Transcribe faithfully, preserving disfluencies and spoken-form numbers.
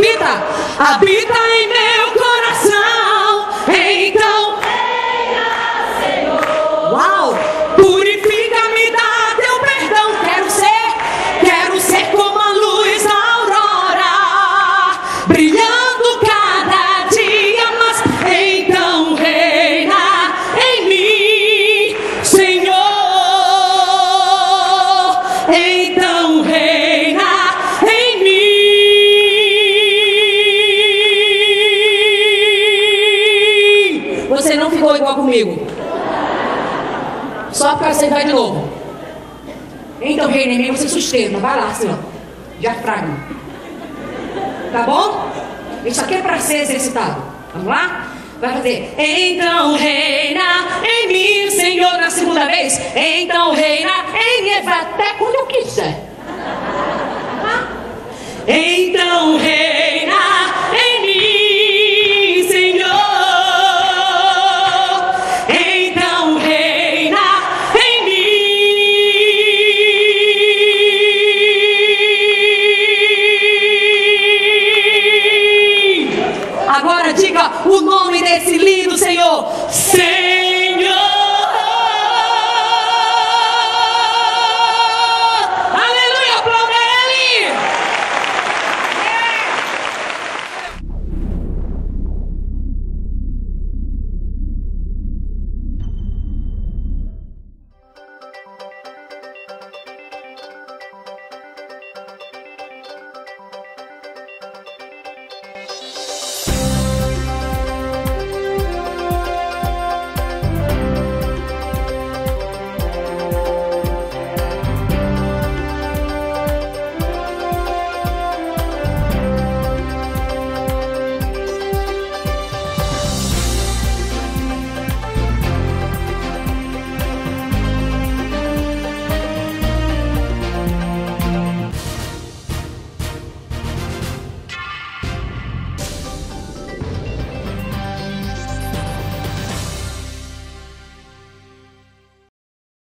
habita, habita em meu coração. Então, reina, Senhor. Uau! Purifica-me, dá teu perdão. Quero ser, quero ser como a luz da aurora, brilhando cada dia mais. Então, reina em mim, Senhor. Então, reina. Você não ficou igual comigo. Só porque você vai de novo. Então, reina em mim, você sustenta. Vai lá, Senhor. Diafragma. Tá bom? Isso aqui é pra ser exercitado. Vamos lá? Vai fazer. Então, reina em mim, Senhor. Na segunda vez. Então, reina em mim. Vai até quando eu quiser. Tá? Então, reina. Agora diga o nome desse lindo Senhor. Senhor.